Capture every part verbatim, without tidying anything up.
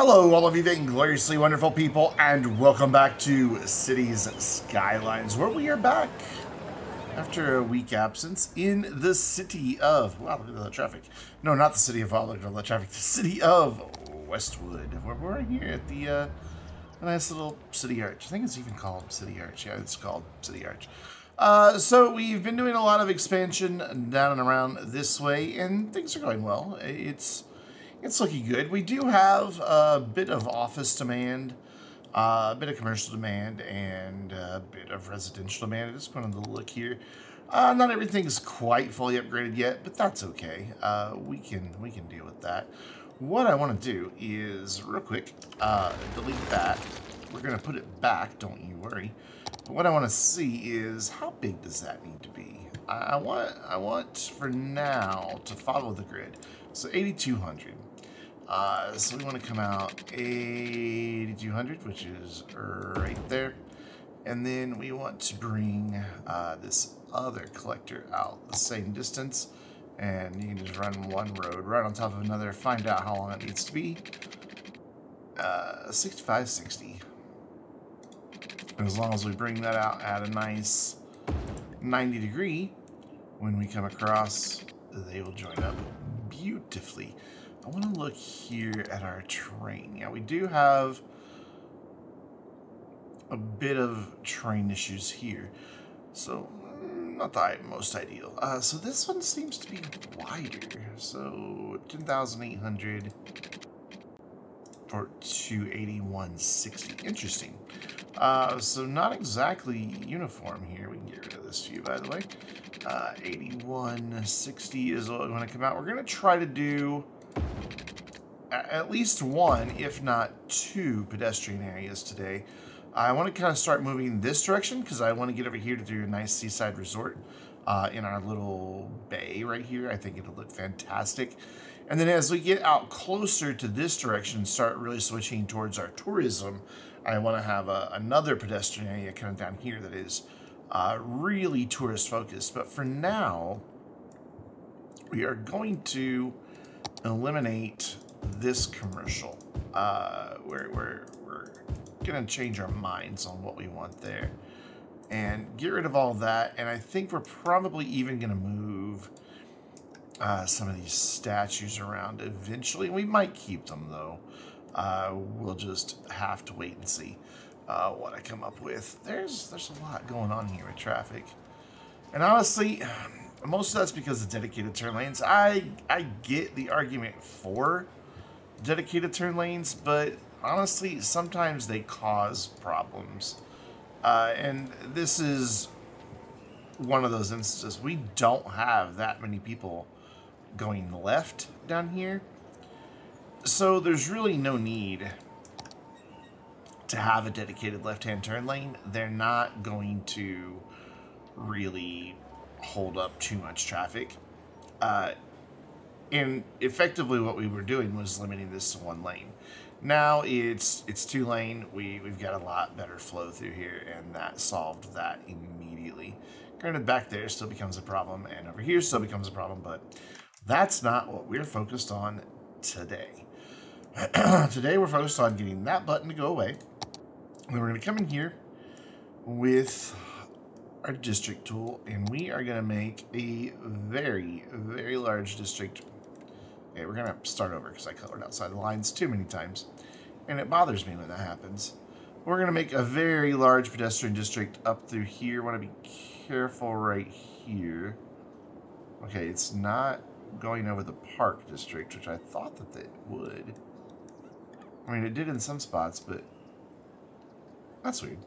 Hello, all of you vaingloriously wonderful people, and welcome back to Cities Skylines, where we are back after a week absence in the city of... Wow, look at all the traffic. No, not the city of... Wow, look at all the traffic. The city of Westwood. We're, we're here at the uh, nice little City Arch. I think it's even called City Arch. Yeah, it's called City Arch. Uh, so we've been doing a lot of expansion down and around this way, and things are going well. It's... It's looking good. We do have a bit of office demand, uh, a bit of commercial demand, and a bit of residential demand. I just went on the look here. Uh, not everything's quite fully upgraded yet, but that's okay. Uh, we can we can deal with that. What I want to do is, real quick, uh, delete that. We're going to put it back, don't you worry. But what I want to see is, how big does that need to be? I, I want, I want, for now, to follow the grid. So eighty-two hundred. Uh, so we want to come out eighty-two hundred, which is right there. And then we want to bring uh, this other collector out the same distance. And you can just run one road right on top of another, find out how long it needs to be. Uh, sixty-five sixty. And as long as we bring that out at a nice ninety degree, when we come across, they will join up beautifully. I want to look here at our train. Yeah, we do have a bit of train issues here, so not the most ideal. Uh, so this one seems to be wider, so ten thousand eight hundred for two eighty-one sixty. Interesting. Uh, so not exactly uniform here. We can get rid of this view, by the way. Uh, eighty-one sixty is what we want to come out. We're going to try to do at least one, if not two, pedestrian areas today. I want to kind of start moving this direction because I want to get over here to do a nice seaside resort uh, in our little bay right here. I think it'll look fantastic. And then as we get out closer to this direction, start really switching towards our tourism, I want to have a, another pedestrian area kind of down here that is uh, really tourist focused. But for now, we are going to eliminate this commercial. Uh, we're, we're, we're gonna change our minds on what we want there and get rid of all of that. And I think we're probably even gonna move uh, some of these statues around eventually. We might keep them though. Uh, we'll just have to wait and see uh, what I come up with. There's, there's a lot going on here with traffic. And honestly, most of that's because of dedicated turn lanes. I, I get the argument for dedicated turn lanes, but honestly, sometimes they cause problems. Uh, and this is one of those instances. We don't have that many people going left down here, so there's really no need to have a dedicated left-hand turn lane. They're not going to really hold up too much traffic. Uh, and effectively what we were doing was limiting this to one lane. Now it's it's two lane. We, we've got a lot better flow through here, and that solved that immediately. Granted, back there still becomes a problem, and over here still becomes a problem, but that's not what we're focused on today. Today we're focused on getting that button to go away. And we're gonna come in here with our district tool, and we are going to make a very, very large district. Okay, we're going to start over because I colored outside the lines too many times, and it bothers me when that happens. We're going to make a very large pedestrian district up through here. Want to be careful right here. Okay, it's not going over the park district, which I thought that it would. I mean, it did in some spots, but that's weird.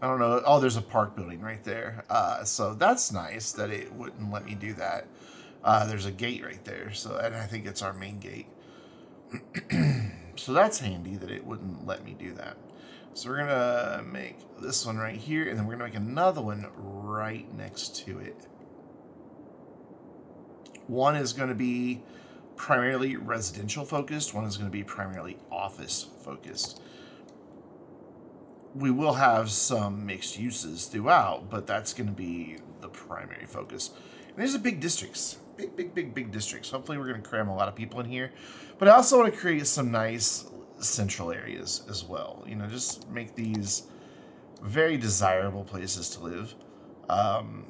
I don't know. Oh, there's a park building right there. Uh, so that's nice that it wouldn't let me do that. Uh, there's a gate right there. So, and I think it's our main gate. So that's handy that it wouldn't let me do that. So we're going to make this one right here, and then we're going to make another one right next to it. One is going to be primarily residential focused. One is going to be primarily office focused. We will have some mixed uses throughout, but that's going to be the primary focus. And these are big districts. big, big, big, big districts. Hopefully we're going to cram a lot of people in here. But I also want to create some nice central areas as well. You know, just make these very desirable places to live. Um,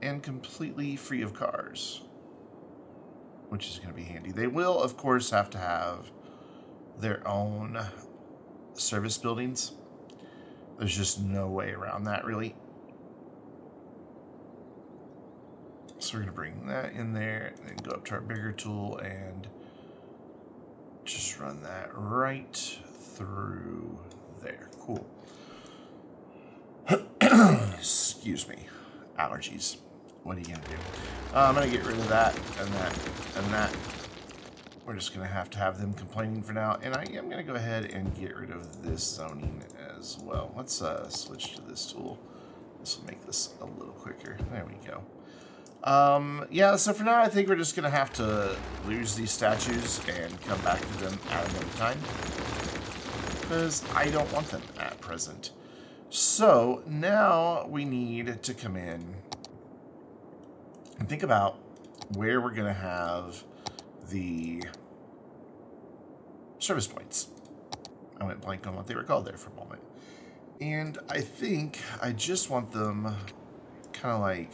and completely free of cars, which is going to be handy. They will, of course, have to have their own service buildings. There's just no way around that, really. So we're going to bring that in there and then go up to our bigger tool and just run that right through there. Cool. Excuse me. Allergies. What are you going to do? Uh, I'm going to get rid of that and that and that. We're just going to have to have them complaining for now. And I am going to go ahead and get rid of this zoning as well. Let's uh, switch to this tool. This will make this a little quicker. There we go. Um, yeah, so for now I think we're just going to have to lose these statues and come back to them at another time, because I don't want them at present. So now we need to come in and think about where we're going to have the service points. I went blank on what they were called there for a moment. And I think I just want them kind of like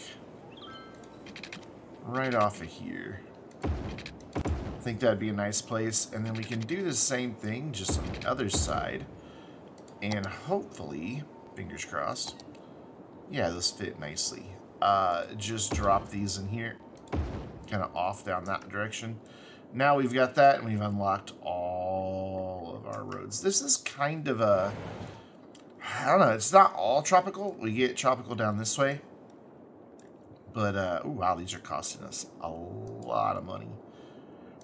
right off of here. I think that'd be a nice place. And then we can do the same thing just on the other side. And hopefully, fingers crossed, yeah, this fit nicely. Uh, just drop these in here, kind of off down that direction. Now we've got that, and we've unlocked all of our roads. This is kind of a, I don't know, it's not all tropical. We get tropical down this way. But, uh, ooh, wow, these are costing us a lot of money.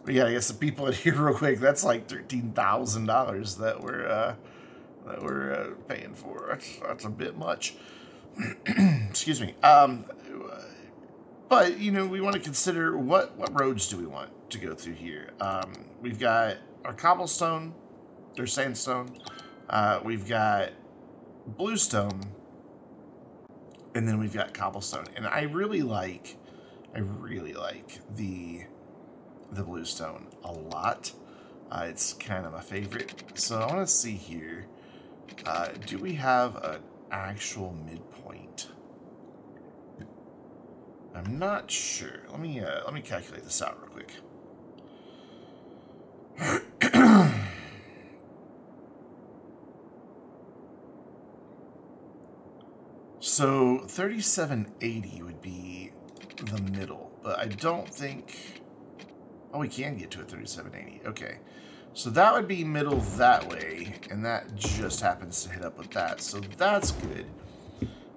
We gotta get some people in here real quick. That's like thirteen thousand dollars that we're, uh, that we're uh, paying for. That's, that's a bit much. Excuse me. Um, but, you know, we want to consider what, what roads do we want to go through here. Um, we've got our cobblestone, or sandstone. Uh, we've got bluestone. And then we've got cobblestone. And I really like, I really like the, the bluestone a lot. Uh, it's kind of my favorite. So I want to see here. Uh, do we have an actual midpoint? I'm not sure. Let me uh, let me calculate this out real quick. So thirty-seven eighty would be the middle, but I don't think. Oh, we can get to a thirty-seven eighty. Okay. So that would be middle that way, and that just happens to hit up with that. So that's good.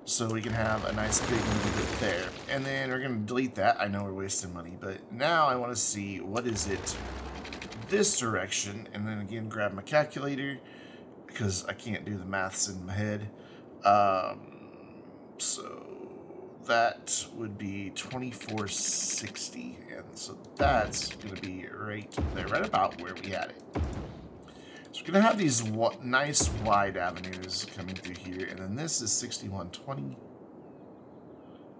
So we can have a nice big little bit there. And then we're going to delete that. I know we're wasting money, but now I want to see what is it this direction. And then again, grab my calculator, because I can't do the maths in my head. Um, so that would be twenty-four sixty, and so that's going to be right there, right about where we had it. So we're going to have these nice wide avenues coming through here, and then this is sixty-one twenty.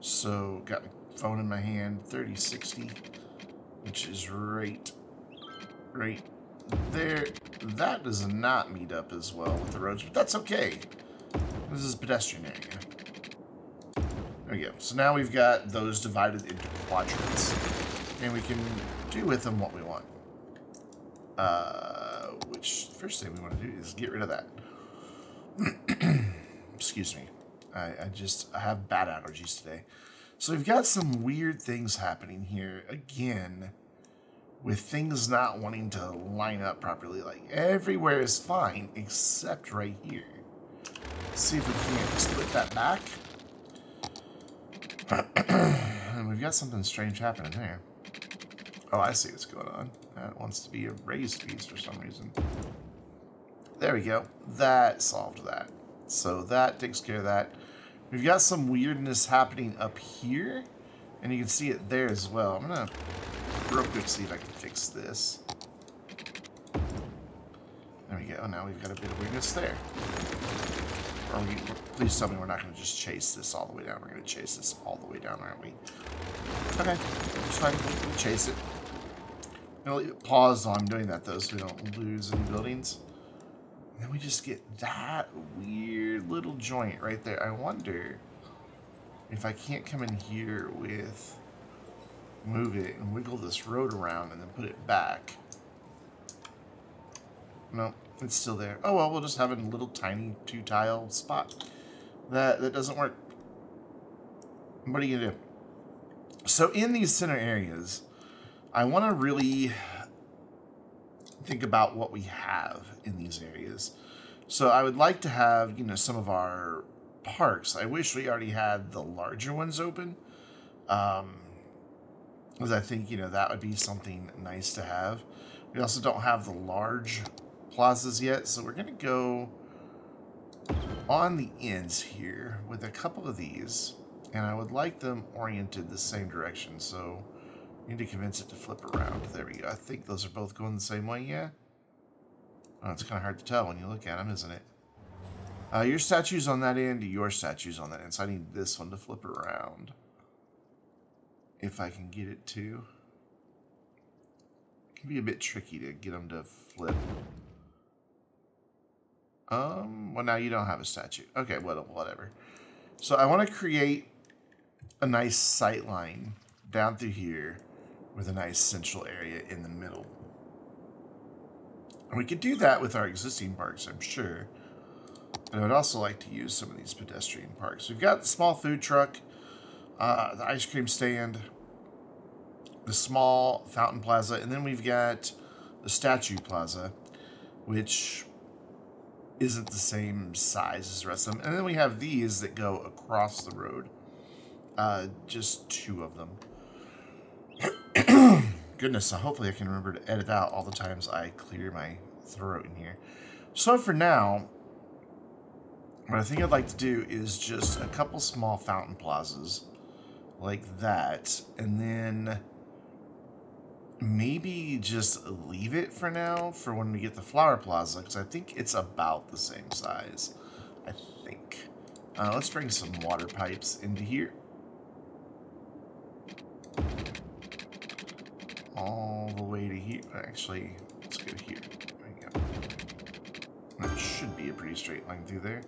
So got my phone in my hand, thirty sixty, which is right, right there. That does not meet up as well with the roads, but that's okay. This is a pedestrian area. There we go. So now we've got those divided into quadrants, and we can do with them what we want. Uh, which first thing we want to do is get rid of that. Excuse me. I, I just I have bad allergies today. So we've got some weird things happening here again, with things not wanting to line up properly. Like everywhere is fine except right here. Let's see if we can split that back. And we've got something strange happening there. Oh, I see what's going on. That wants to be a raised piece for some reason. There we go. That solved that. So that takes care of that. We've got some weirdness happening up here, and you can see it there as well. I'm gonna real quick see if I can fix this. There we go. Now we've got a bit of weirdness there. Or we, please tell me we're not going to just chase this all the way down. We're going to chase this all the way down, aren't we? Okay, it's fine. We can chase it. I'm going to leave it paused while I'm doing that, though, so we don't lose any buildings. And then we just get that weird little joint right there. I wonder if I can't come in here with... move it and wiggle this road around and then put it back. No, it's still there. Oh, well, we'll just have a little tiny two-tile spot. That, that doesn't work. What are you going to do? So in these center areas, I want to really think about what we have in these areas. So I would like to have, you know, some of our parks. I wish we already had the larger ones open. Um... Because I think, you know, that would be something nice to have. We also don't have the large plazas yet, so we're going to go on the ends here with a couple of these. And I would like them oriented the same direction, so I need to convince it to flip around. There we go. I think those are both going the same way, yeah? Oh, it's kind of hard to tell when you look at them, isn't it? Uh, your statue's on that end, your statue's on that end, so I need this one to flip around. If I can get it to. It can be a bit tricky to get them to flip. Um, well, now you don't have a statue. Okay, well, whatever. So I want to create a nice sight line down through here with a nice central area in the middle. And we could do that with our existing parks, I'm sure. But I would also like to use some of these pedestrian parks. We've got the small food truck. Uh, the ice cream stand, the small fountain plaza, and then we've got the statue plaza, which isn't the same size as the rest of them. And then we have these that go across the road. Uh, just two of them. Goodness, so hopefully I can remember to edit out all the times I clear my throat in here. So for now, what I think I'd like to do is just a couple small fountain plazas. Like that, and then maybe just leave it for now for when we get the flower plaza, because I think it's about the same size. I think. Uh, let's bring some water pipes into here. All the way to here. Actually, let's go here. There we go. That should be a pretty straight line through there.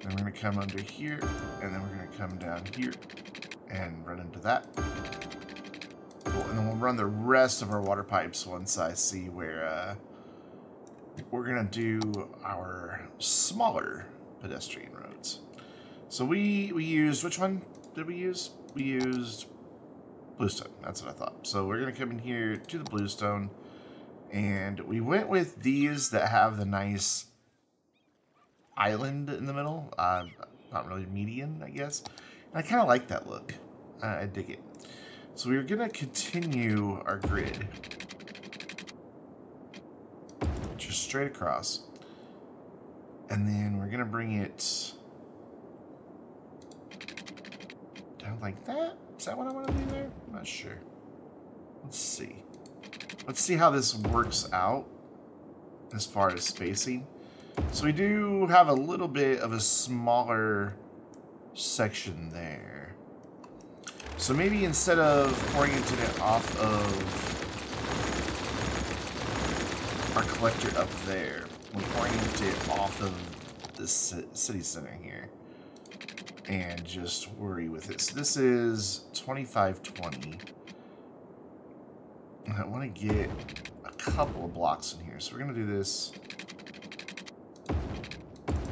Then we're going to come under here, and then we're going to come down here. And run into that. Cool. And then we'll run the rest of our water pipes once I see where uh, we're gonna do our smaller pedestrian roads. So we we used, which one did we use? We used Bluestone, that's what I thought. So we're gonna come in here to the Bluestone, and we went with these that have the nice island in the middle. Uh, not really median, I guess. I kind of like that look. Uh, I dig it. So we're going to continue our grid. Just straight across. And then we're going to bring it down like that. Is that what I want to do there? I'm not sure. Let's see. Let's see how this works out as far as spacing. So we do have a little bit of a smaller... section there. So maybe instead of orienting it off of our collector up there, we orient it off of this city center here and just worry with it. So this is twenty-five twenty. And I want to get a couple of blocks in here. So we're going to do this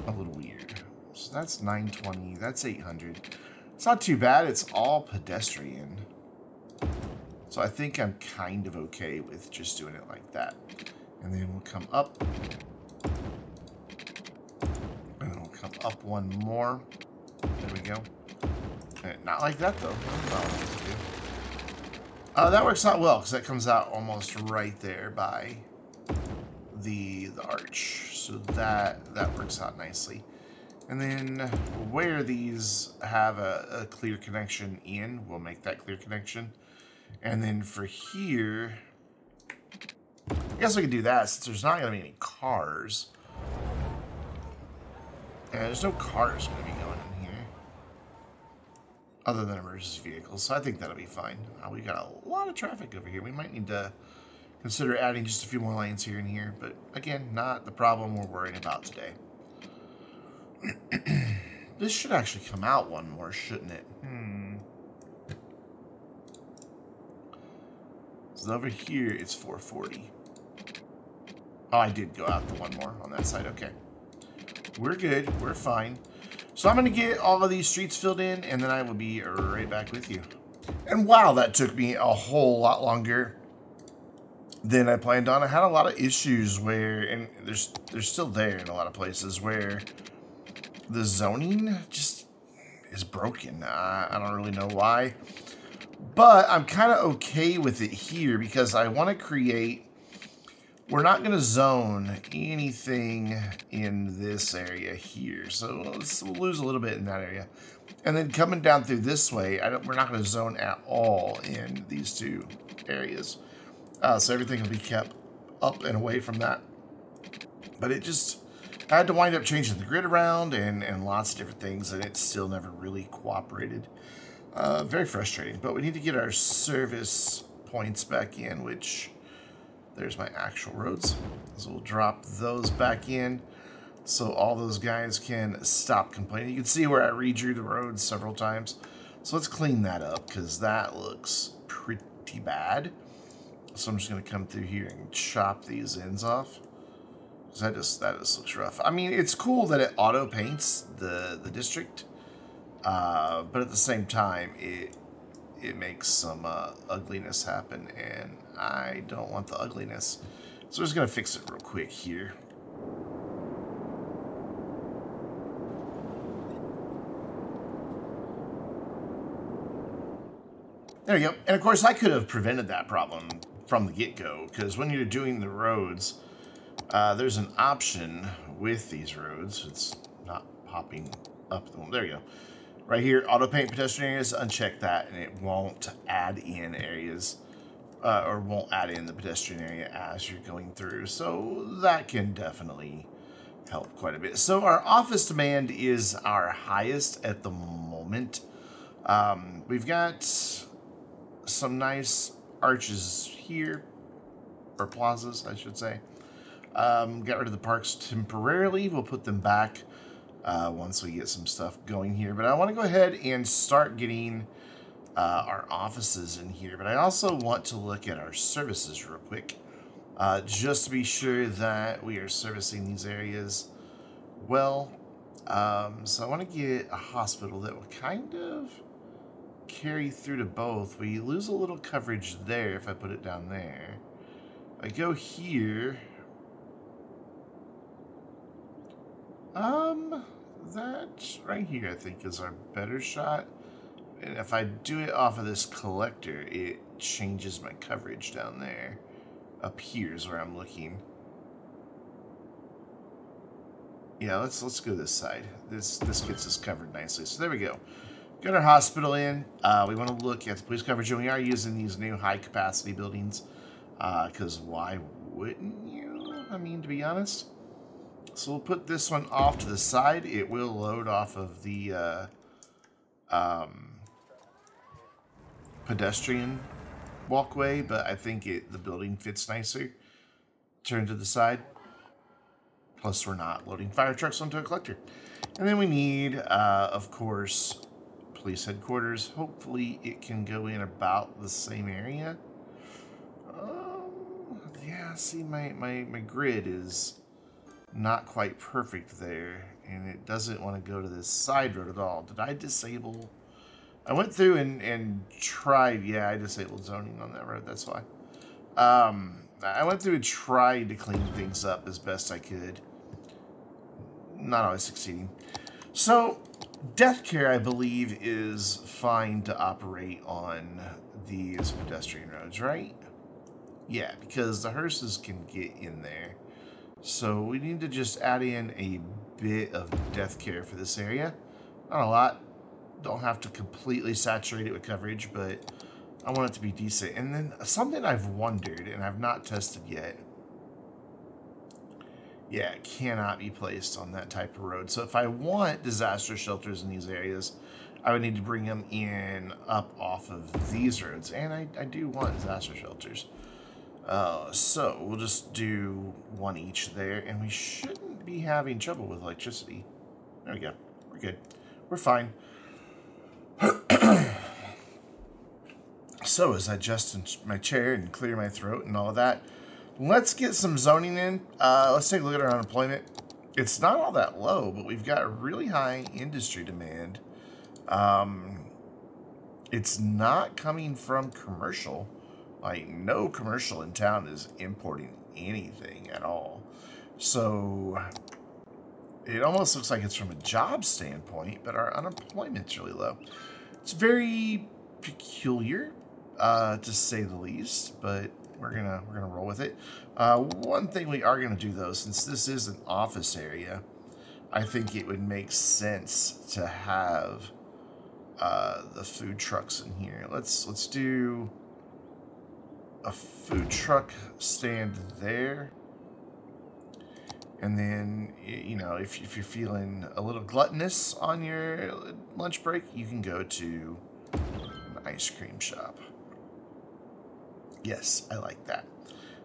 a little weird. So that's nine twenty, that's eight hundred. It's not too bad, it's all pedestrian. So I think I'm kind of okay with just doing it like that. And then we'll come up. And then we'll come up one more. There we go. And not like that though. Uh, that works out well, because that comes out almost right there by the, the arch. So that, that works out nicely. And then where these have a, a clear connection in, we'll make that clear connection. And then for here, I guess we could do that since there's not going to be any cars. Yeah, there's no cars going to be going in here. Other than emergency vehicles, so I think that'll be fine. Uh, we got a lot of traffic over here. We might need to consider adding just a few more lanes here and here, but again, not the problem we're worrying about today. This should actually come out one more, shouldn't it? Hmm. So over here, it's four forty. Oh, I did go out the one more on that side. Okay. We're good. We're fine. So I'm going to get all of these streets filled in, and then I will be right back with you. And wow, that took me a whole lot longer than I planned on. I had a lot of issues where, and there's, they're still there in a lot of places, where the zoning just is broken. I, I don't really know why. But I'm kind of okay with it here because I want to create... We're not going to zone anything in this area here. So let's, we'll lose a little bit in that area. And then coming down through this way, I don't, we're not going to zone at all in these two areas. Uh, so everything will be kept up and away from that. But it just... I had to wind up changing the grid around and, and lots of different things, and it still never really cooperated. Uh, very frustrating, but we need to get our service points back in, which... There's my actual roads. So we'll drop those back in so all those guys can stop complaining. You can see where I redrew the roads several times. So let's clean that up because that looks pretty bad. So I'm just going to come through here and chop these ends off. Because that just, that just looks rough. I mean, it's cool that it auto-paints the, the district. Uh, but at the same time, it... it makes some uh, ugliness happen, and I don't want the ugliness. So we're just going to fix it real quick here. There you go. And of course, I could have prevented that problem from the get-go, because when you're doing the roads, uh, there's an option with these roads. It's not popping up. There you go. Right here, auto paint pedestrian areas, uncheck that, and it won't add in areas, uh, or won't add in the pedestrian area as you're going through. So that can definitely help quite a bit. So our office demand is our highest at the moment. Um, we've got some nice arches here, or plazas, I should say. Um, got rid of the parks temporarily. We'll put them back. Uh, once we get some stuff going here. But I want to go ahead and start getting uh, our offices in here. But I also want to look at our services real quick. Uh, just to be sure that we are servicing these areas well. Um, so I want to get a hospital that will kind of carry through to both. We lose a little coverage there if I put it down there. I go here. Um... That right here, I think, is our better shot. And if I do it off of this collector, it changes my coverage down there. Up here is where I'm looking. Yeah, let's let's go this side. This this gets us covered nicely. So there we go. Got our hospital in. Uh, we want to look at the police coverage, and we are using these new high-capacity buildings. Because uh, why wouldn't you? I mean, to be honest. So we'll put this one off to the side. It will load off of the uh, um, pedestrian walkway, but I think it, the building fits nicer. Turn to the side. Plus, we're not loading fire trucks onto a collector. And then we need, uh, of course, police headquarters. Hopefully, it can go in about the same area. Um, yeah, see, my, my, my grid is... not quite perfect there, and it doesn't want to go to this side road at all. Did I disable? I went through and, and tried. Yeah, I disabled zoning on that road. That's why. Um, I went through and tried to clean things up as best I could. Not always succeeding. So, death care, I believe, is fine to operate on these pedestrian roads, right? Yeah, because the hearses can get in there. So we need to just add in a bit of death care for this area. Not a lot. Don't have to completely saturate it with coverage, but I want it to be decent. And then something I've wondered, and I've not tested yet, Yeah, it cannot be placed on that type of road. So if I want disaster shelters in these areas, I would need to bring them in up off of these roads. And I, I do want disaster shelters. Uh, so we'll just do one each there. And we shouldn't be having trouble with electricity. There we go. We're good. We're fine. So as I adjust in my chair and clear my throat and all of that, let's get some zoning in. Uh, let's take a look at our unemployment. It's not all that low, but we've got really high industry demand. Um, it's not coming from commercial. Like, no commercial in town is importing anything at all. So it almost looks like it's from a job standpoint, but our unemployment's really low. It's very peculiar, uh, to say the least, but We're gonna we're gonna roll with it. Uh, one thing we are gonna do though, since this is an office area, I think it would make sense to have uh, the food trucks in here. Let's let's do a food truck stand there, and then you know if if you're feeling a little gluttonous on your lunch break, you can go to an ice cream shop. Yes, I like that.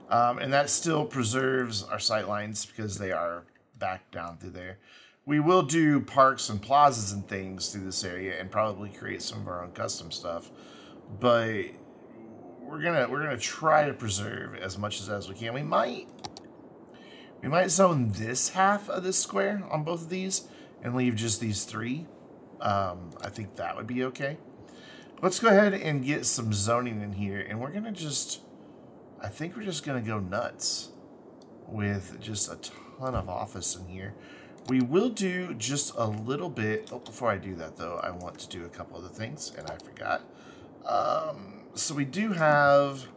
Um, and that still preserves our sight lines because they are back down through there. We will do parks and plazas and things through this area and probably create some of our own custom stuff. But we're gonna we're gonna try to preserve as much as, as we can. We might we might zone this half of this square on both of these and leave just these three. Um, I think that would be okay. Let's go ahead and get some zoning in here, and we're going to just, I think we're just going to go nuts with just a ton of office in here. We will do just a little bit, oh, before I do that though, I want to do a couple other things, and I forgot. Um, so we do have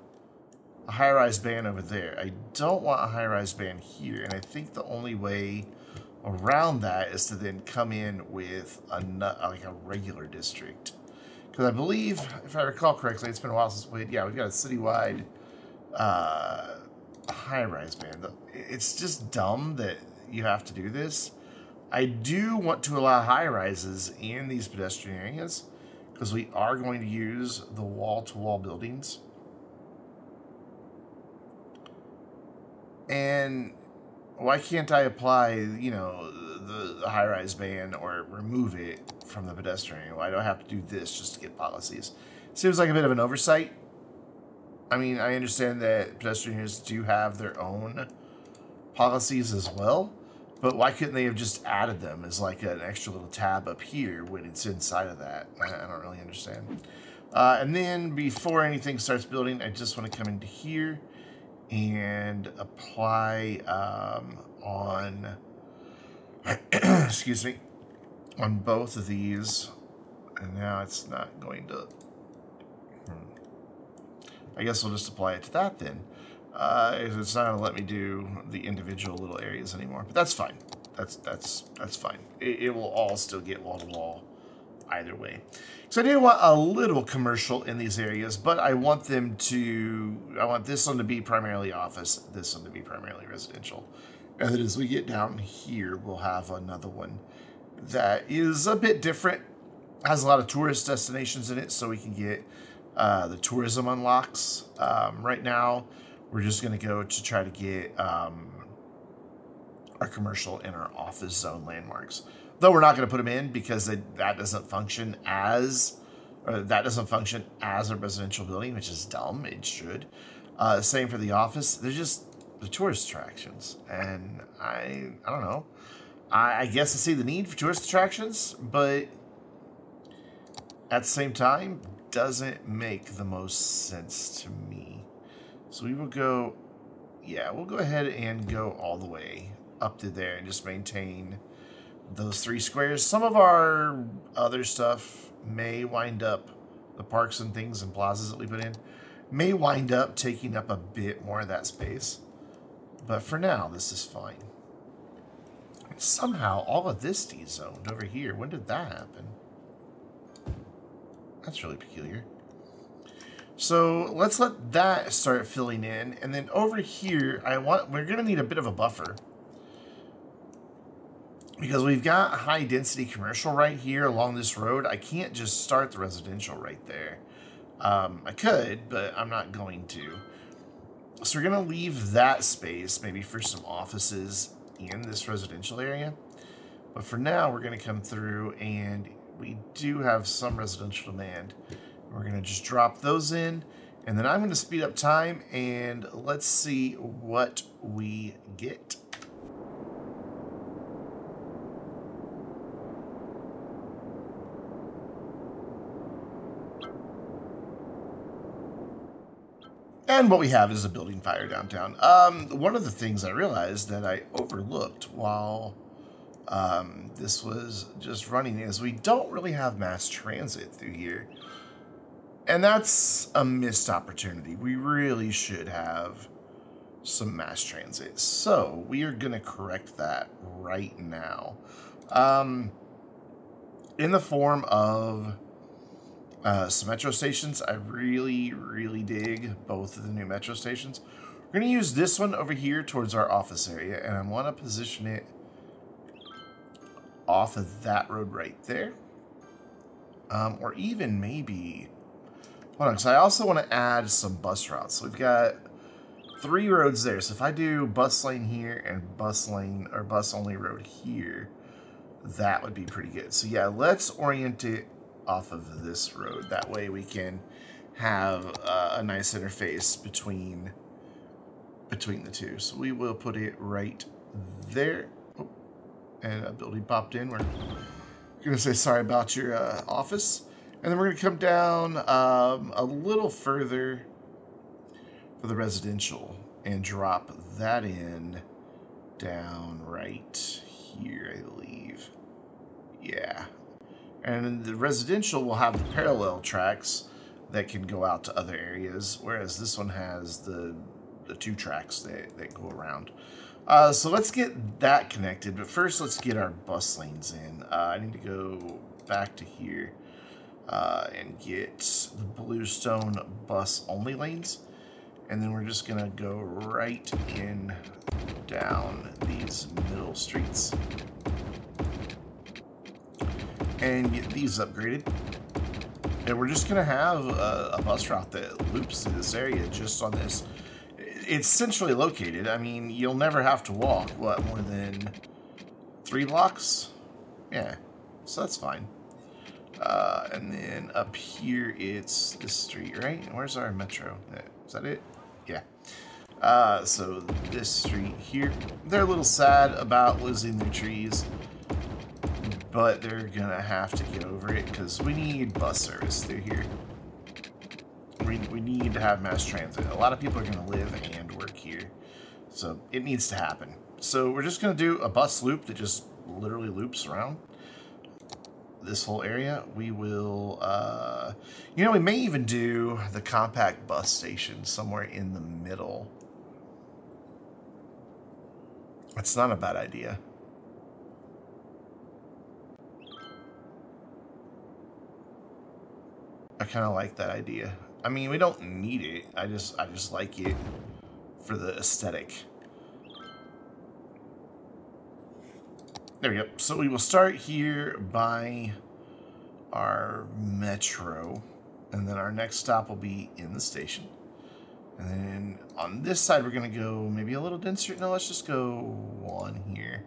a high-rise ban over there. I don't want a high-rise ban here, and I think the only way around that is to then come in with a, like a regular district. Because I believe, if I recall correctly, it's been a while since we, yeah, we've got a citywide uh, high-rise ban. It's just dumb that you have to do this. I do want to allow high-rises in these pedestrian areas because we are going to use the wall-to-wall buildings. And why can't I apply, you know, the, the high-rise ban or remove it from the pedestrian area? Why do I have to do this just to get policies? Seems like a bit of an oversight. I mean, I understand that pedestrian areas do have their own policies as well, but why couldn't they have just added them as like an extra little tab up here when it's inside of that? I don't really understand. Uh, and then before anything starts building, I just want to come into here and apply um, on excuse me, on both of these, and now it's not going to, hmm. I guess we'll just apply it to that then. Uh, it's not gonna let me do the individual little areas anymore, but that's fine. That's, that's, that's fine. It, it will all still get wall to wall either way. So I do want a little commercial in these areas, but I want them to, I want this one to be primarily office, this one to be primarily residential. And then as we get down here, we'll have another one that is a bit different. Has a lot of tourist destinations in it, so we can get uh, the tourism unlocks. Um, right now, we're just going to go to try to get um, our commercial and our office zone landmarks. Though we're not going to put them in because they, that doesn't function as, or that doesn't function as a residential building, which is dumb. It should. Uh, same for the office. They're just the tourist attractions, and I I don't know. I, I guess I see the need for tourist attractions, but at the same time, doesn't make the most sense to me. So we will go, yeah, we'll go ahead and go all the way up to there and just maintain those three squares. Some of our other stuff may wind up, the parks and things and plazas that we put in, may wind up taking up a bit more of that space. But for now, this is fine. Somehow, all of this de-zoned over here. When did that happen? That's really peculiar. So let's let that start filling in. And then over here, I want we're going to need a bit of a buffer. because we've got high density commercial right here along this road. I can't just start the residential right there. Um, I could, but I'm not going to. So we're going to leave that space maybe for some offices in this residential area. But for now, we're going to come through, and we do have some residential demand. We're going to just drop those in, and then I'm going to speed up time, and let's see what we get. And what we have is a building fire downtown. Um, one of the things I realized that I overlooked while um, this was just running is we don't really have mass transit through here. And that's a missed opportunity. We really should have some mass transit. So we are going to correct that right now. Um, in the form of... Uh, some metro stations. I really, really dig both of the new metro stations. We're going to use this one over here towards our office area, and I want to position it off of that road right there. Um, or even maybe... Hold on, because I also want to add some bus routes. So we've got three roads there. So if I do bus lane here and bus lane, or bus only road here, that would be pretty good. So yeah, let's orient it off of this road. That way we can have uh, a nice interface between between the two. So we will put it right there. Oh, and a building popped in. We're gonna say sorry about your uh, office. And then we're gonna come down um, a little further for the residential and drop that in down right here, I believe. Yeah. And the residential will have the parallel tracks that can go out to other areas, whereas this one has the, the two tracks that, that go around. Uh, so let's get that connected, but first let's get our bus lanes in. Uh, I need to go back to here uh, and get the Bluestone bus only lanes. And then we're just gonna go right in down these middle streets and get these upgraded. And we're just gonna have a, a bus route that loops through this area just on this. It's centrally located. I mean, you'll never have to walk, what, more than three blocks? Yeah, so that's fine. Uh, and then up here, it's this street, right? And where's our metro? Is that it? Yeah. Uh, so this street here. They're a little sad about losing their trees, but they're gonna have to get over it because we need bus service through here. We, we need to have mass transit. A lot of people are gonna live and work here. So it needs to happen. So we're just gonna do a bus loop that just literally loops around this whole area. We will, uh, you know, we may even do the compact bus station somewhere in the middle. That's not a bad idea. I kind of like that idea. I mean, we don't need it. I just, I just like it for the aesthetic. There we go. So we will start here by our metro, and then our next stop will be in the station. And then on this side, we're gonna go maybe a little denser. No, let's just go one here.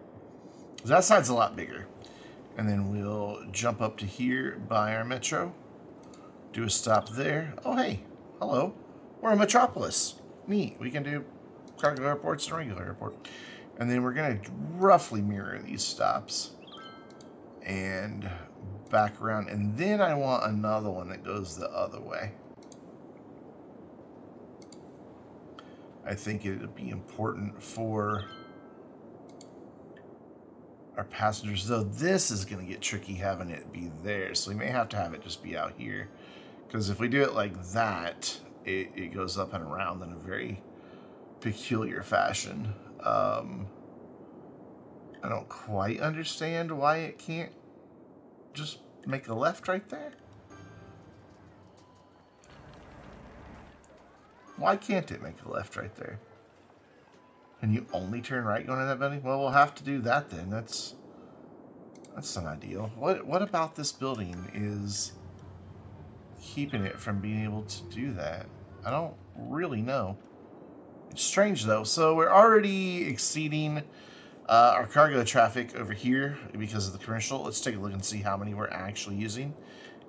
That side's a lot bigger. And then we'll jump up to here by our metro. Do a stop there. Oh, hey. Hello. We're in Metropolis. Neat. We can do cargo airports and regular airport. And then we're going to roughly mirror these stops and back around. And then I want another one that goes the other way. I think it would be important for our passengers, though this is going to get tricky having it be there. So we may have to have it just be out here. Because if we do it like that, it, it goes up and around in a very peculiar fashion. Um, I don't quite understand why it can't just make a left right there. Why can't it make a left right there? And you only turn right going in that building? Well, we'll have to do that then. That's That's not ideal. What, what about this building is keeping it from being able to do that? I don't really know. It's strange, though. So we're already exceeding uh, our cargo traffic over here because of the commercial. Let's take a look and see how many we're actually using.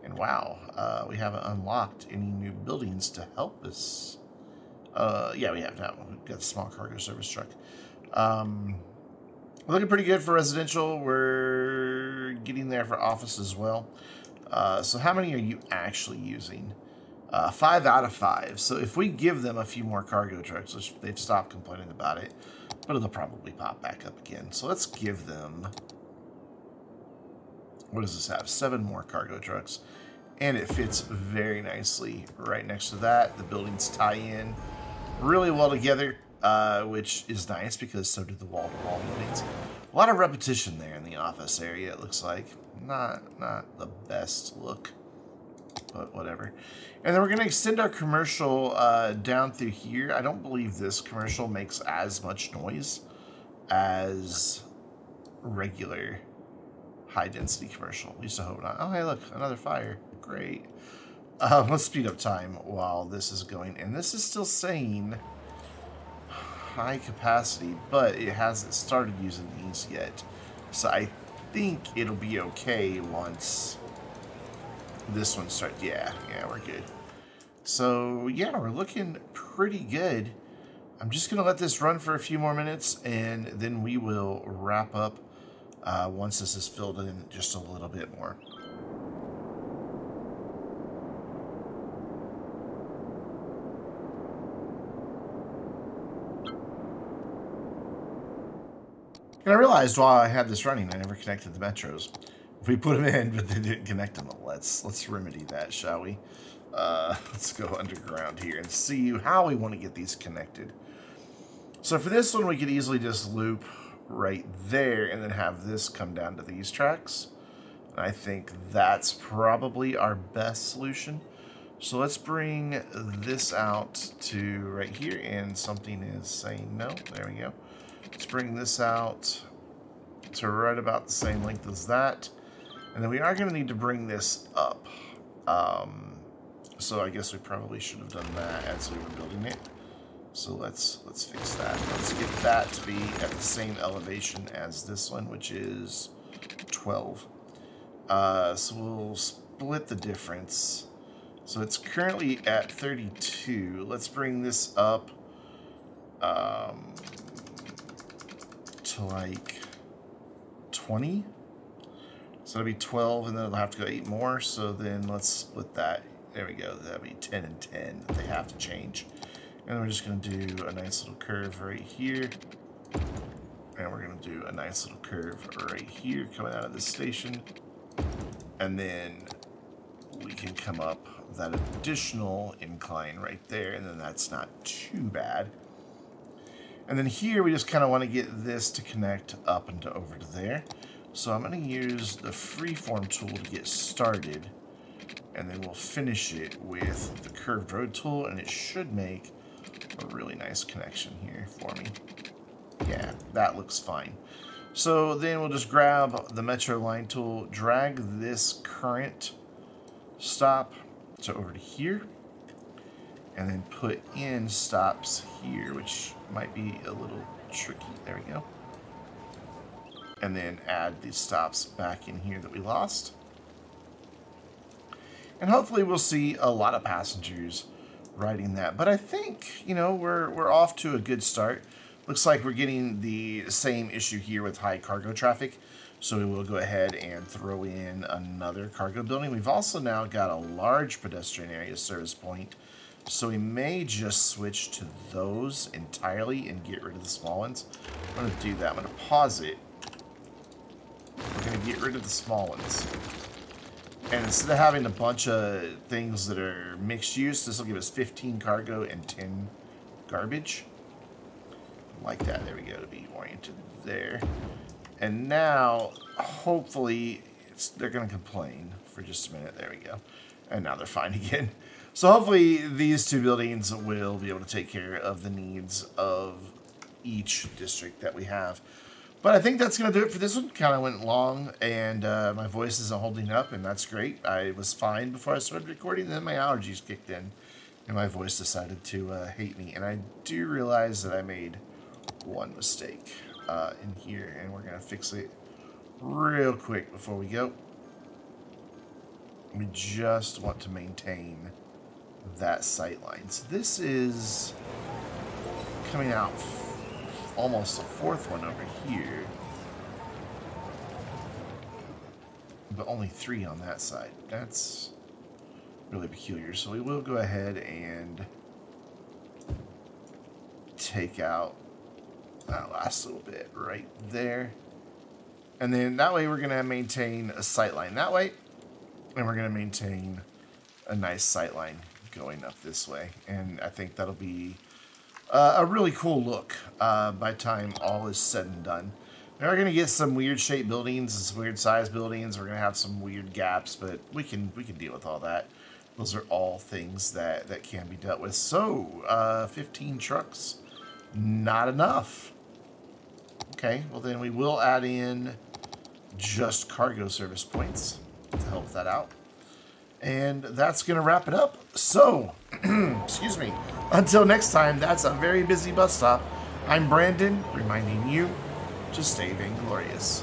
And wow, uh, we haven't unlocked any new buildings to help us. Uh, yeah, we have now. We've got a small cargo service truck. Um, looking pretty good for residential. We're getting there for office as well. Uh, so how many are you actually using? Uh, five out of five. So if we give them a few more cargo trucks, which they've stopped complaining about it, but it'll probably pop back up again. So let's give them... What does this have? Seven more cargo trucks. And it fits very nicely right next to that. The buildings tie in really well together, uh, which is nice because so do the wall-to-wall buildings. A lot of repetition there in the office area, it looks like. Not, not the best look, but whatever. And then we're going to extend our commercial uh, down through here. I don't believe this commercial makes as much noise as regular high-density commercial. We used to hope not. Oh, hey, look, another fire. Great. Um, let's speed up time while this is going. And this is still saying high capacity, but it hasn't started using these yet. So I think it'll be okay once this one starts. Yeah, yeah, we're good. So, yeah, we're looking pretty good. I'm just going to let this run for a few more minutes, and then we will wrap up Uh, once this is filled in just a little bit more. And I realized while I had this running, I never connected the metros. We put them in, but they didn't connect them. Let's, let's remedy that, shall we? Uh, let's go underground here and see how we want to get these connected. So for this one, we could easily just loop right there and then have this come down to these tracks. And I think that's probably our best solution. So let's bring this out to right here, and something is saying no. There we go. Let's bring this out to right about the same length as that. And then we are going to need to bring this up. Um, so I guess we probably should have done that as we were building it. So let's let's fix that. Let's get that to be at the same elevation as this one, which is twelve. Uh, so we'll split the difference. So it's currently at thirty-two. Let's bring this up um, to like twenty. So that'll be twelve, and then it'll have to go eight more. So then let's split that. There we go. That'll be ten and ten that they have to change. And we're just going to do a nice little curve right here. And we're going to do a nice little curve right here coming out of this station. And then we can come up that additional incline right there. And then that's not too bad. And then here we just kind of want to get this to connect up and to over to there. So I'm going to use the freeform tool to get started. And then we'll finish it with the curved road tool. And it should make a really nice connection here for me. Yeah, that looks fine. So then we'll just grab the metro line tool, drag this current stop to over to here, and then put in stops here, which might be a little tricky. There we go. And then add these stops back in here that we lost. And hopefully we'll see a lot of passengers riding that, but I think, you know, we're we're off to a good start. Looks like we're getting the same issue here with high cargo traffic, so we will go ahead and throw in another cargo building. We've also now got a large pedestrian area service point, so we may just switch to those entirely and get rid of the small ones. I'm going to do that. I'm going to pause it. We're going to get rid of the small ones. And instead of having a bunch of things that are mixed use, this will give us fifteen cargo and ten garbage. Like that. There we go. To be oriented there. And now, hopefully, it's, they're going to complain for just a minute. There we go. And now they're fine again. So hopefully these two buildings will be able to take care of the needs of each district that we have. But I think that's going to do it for this one. Kind of went long, and uh, my voice isn't holding up, and that's great. I was fine before I started recording, and then my allergies kicked in, and my voice decided to uh, hate me. And I do realize that I made one mistake uh, in here, and we're going to fix it real quick before we go. We just want to maintain that sight line. So this is coming out almost the fourth one over here, but only three on that side. That's really peculiar. So we will go ahead and take out that last little bit right there, and then that way we're going to maintain a sight line that way, and we're going to maintain a nice sight line going up this way. And I think that'll be Uh, a really cool look uh, by the time all is said and done. Now we're gonna get some weird shaped buildings, some weird size buildings. We're gonna have some weird gaps, but we can we can deal with all that. Those are all things that that can be dealt with. So, uh, fifteen trucks, not enough. Okay, well then we will add in just cargo service points to help that out. And that's gonna wrap it up. So, excuse me. Until next time, that's a very busy bus stop. I'm Brandon, reminding you to stay vainglorious.